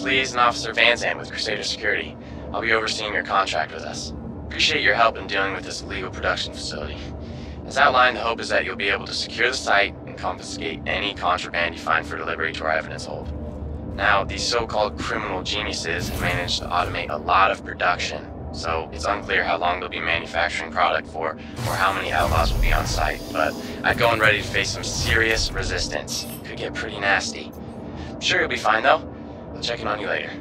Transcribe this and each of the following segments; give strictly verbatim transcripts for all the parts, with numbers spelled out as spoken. is Liaison Officer Van Zandt with Crusader Security. I'll be overseeing your contract with us. Appreciate your help in dealing with this illegal production facility. As outlined, the hope is that you'll be able to secure the site and confiscate any contraband you find for delivery to our evidence hold. Now, these so-called criminal geniuses have managed to automate a lot of production, so it's unclear how long they'll be manufacturing product for or how many outlaws will be on site, but I'd go in ready to face some serious resistance. Could get pretty nasty. I'm sure you'll be fine though. I'll check in on you later.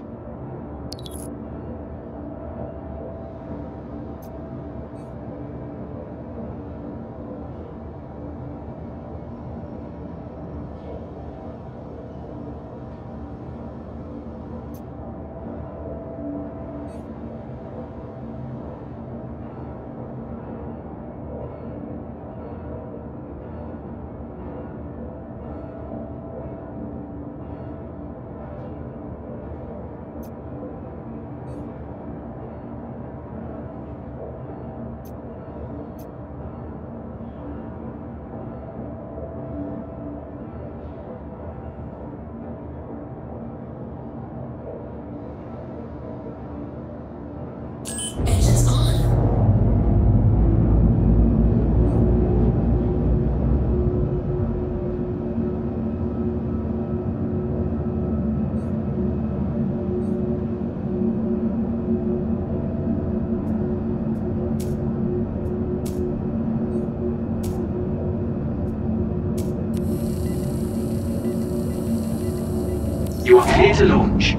You are clear to launch.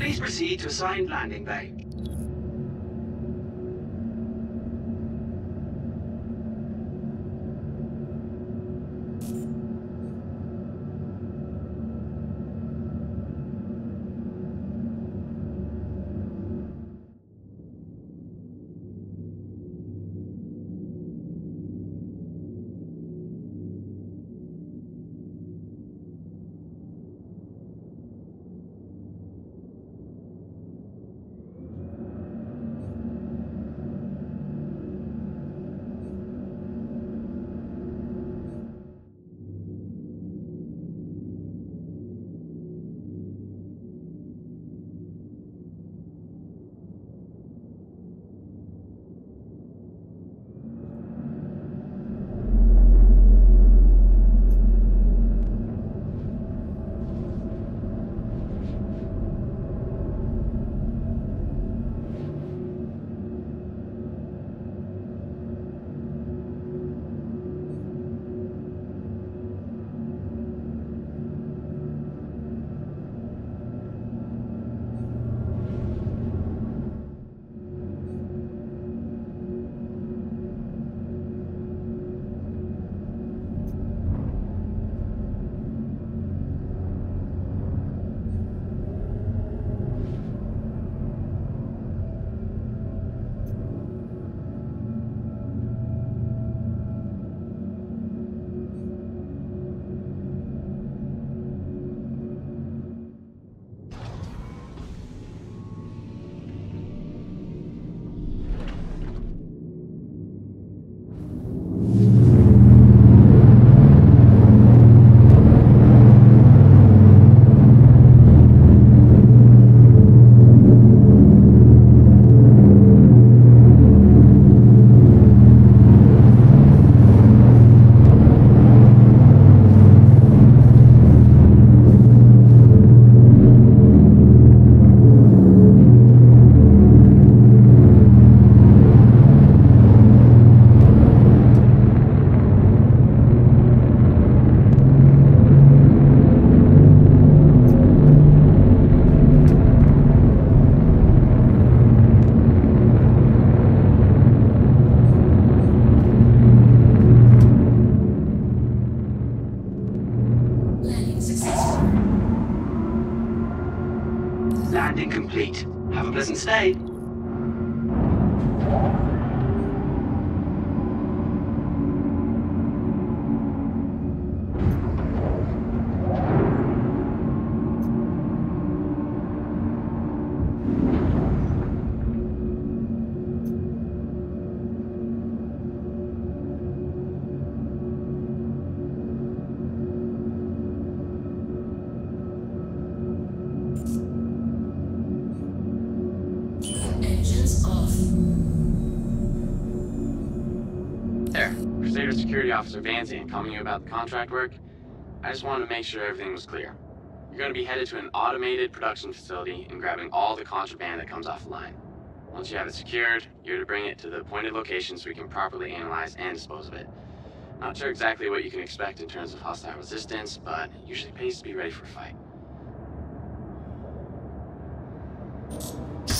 Please proceed to assigned landing bay. Landing complete. Have a pleasant stay. Crusader Security Officer Van Zandt calling you about the contract work. I just wanted to make sure everything was clear. You're going to be headed to an automated production facility and grabbing all the contraband that comes off the line. Once you have it secured, you're to bring it to the appointed location so we can properly analyze and dispose of it. Not sure exactly what you can expect in terms of hostile resistance, but it usually pays to be ready for a fight.